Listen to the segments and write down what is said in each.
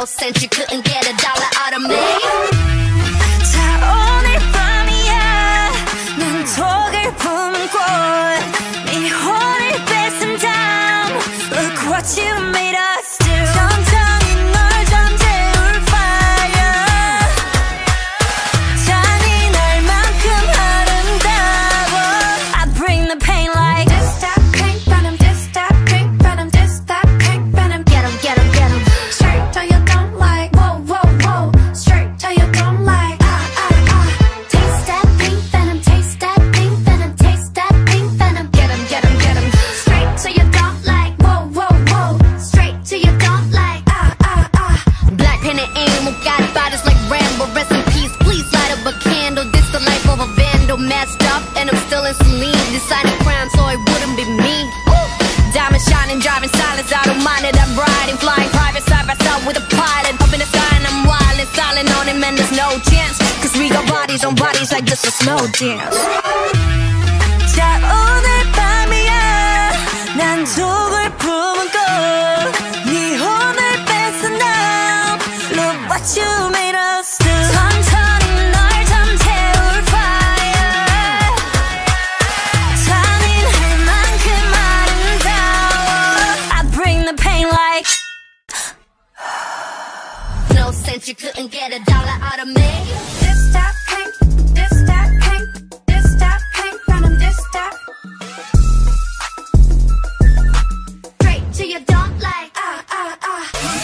no sense, you couldn't get $1 out of me. Messed up and I'm still in Celine. Decided crime so it wouldn't be me. Diamond shining, driving silence, I don't mind it. I'm riding, flying private side by side with a pilot. Up in the sky and I'm wild and silent on him, and there's no chance, cause we got bodies on bodies like this a snow dance. 자 오늘 밤이야 난 독을 품은 걸 네 혼을 뺏은 날. Look what you made us do. No sense, you couldn't get $1 out of me. This that pink, this that pink, this that pink venom, this that. Straight to your dog like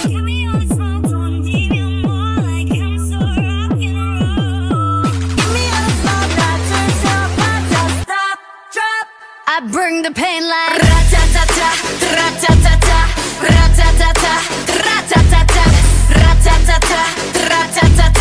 Give me all the smoke, don't give me more. Like I'm so rock and roll. Give me all the smoke that turns up, I just stop, drop. I bring the pain like ra-ta-ta-ta, ra-ta-ta-ta, ra-ta-ta-ta, ra-ta-ta-ta. Ta ta ta.